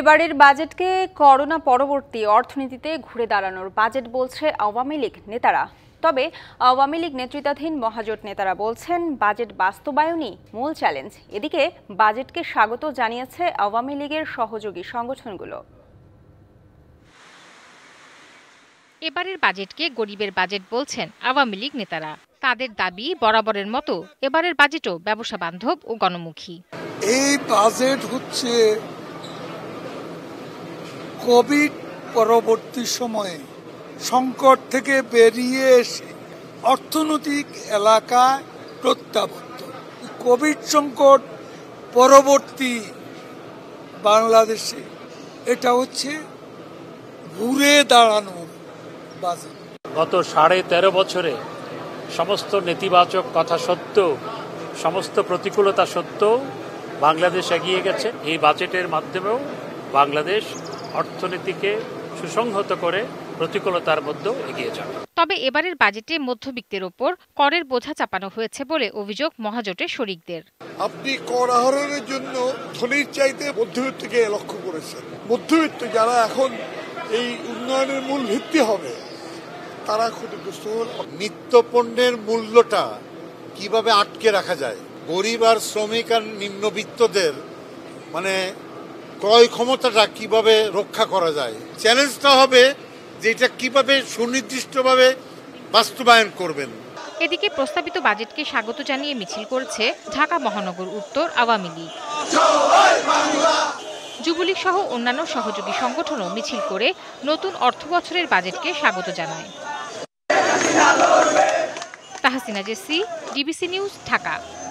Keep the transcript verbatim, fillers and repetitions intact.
এবারের বাজেটকে করোনা পরবর্তী অর্থনীতিতে ঘুরে দাঁড়ানোর বাজেট বলছে আওয়ামী লীগ নেতারা। তবে আওয়ামী লীগ নেতৃত্বাধীন মহাজোট নেতারা বলছেন বাজেট বাস্তবায়নই মূল চ্যালেঞ্জ। এদিকে বাজেটকে স্বাগত জানিয়েছে আওয়ামী লীগের সহযোগী সংগঠনগুলো। এবারের বাজেটকে গরিবের বাজেট বলছেন আওয়ামী লীগ নেতারা। তাদের দাবি বরাবরের মতো এবারের বাজেটও ব্যবসা বান্ধব ও গণমুখী। এই বাজেট হচ্ছে কোভিড পরবর্তী সময়ে সংকট থেকে বেরিয়ে এসে অর্থনৈতিক এলাকায় প্রত্যাবর্তন। কোভিড সংকট পরবর্তী বাংলাদেশে এটা হচ্ছে ঘুরে দাঁড়ানো বাজেট। গত সাড়ে তেরো বছরে সমস্ত নেতিবাচক কথা সত্ত্বেও, সমস্ত প্রতিকূলতা সত্ত্বেও বাংলাদেশ এগিয়ে গেছে। এই বাজেটের মাধ্যমেও বাংলাদেশ অর্থনীতিকে সুসংহত করে প্রতিকূলতার মধ্যে এগিয়ে যাবে। তবে এবারের বাজেটে মধ্যবিত্তের ওপর করের বোঝা চাপানো হয়েছে বলে অভিযোগ মহাজোটের শরিকদের। আপনি কর আহরণের জন্য ধনীর চাইতে মধ্যবিত্তকে লক্ষ্য করেছেন। মধ্যবিত্ত যারা এখন এই উন্নয়নের মূল ভিত্তি হবে তারা ক্ষতিগ্রস্ত হল। নিত্য পণ্যের মূল্যটা কিভাবে আটকে রাখা যায়, গরিব আর শ্রমিক আর নিম্নবিত্তদের মানে ক্রয় ক্ষমতাটা কিভাবে রক্ষা করা যায়, চ্যালেঞ্জটা হবে যে এটা কিভাবে সুনির্দিষ্টভাবে বাস্তবায়ন করবেন। এদিকে প্রস্তাবিত বাজেটকে স্বাগত জানিয়ে মিছিল করছে ঢাকা মহানগর উত্তর আওয়ামী লীগ। যুবলীগ সহ অন্যান্য সহযোগী সংগঠনও মিছিল করে নতুন অর্থ বছরের বাজেটকে স্বাগত জানায়। Tahsina JC, DBC news, Dhaka.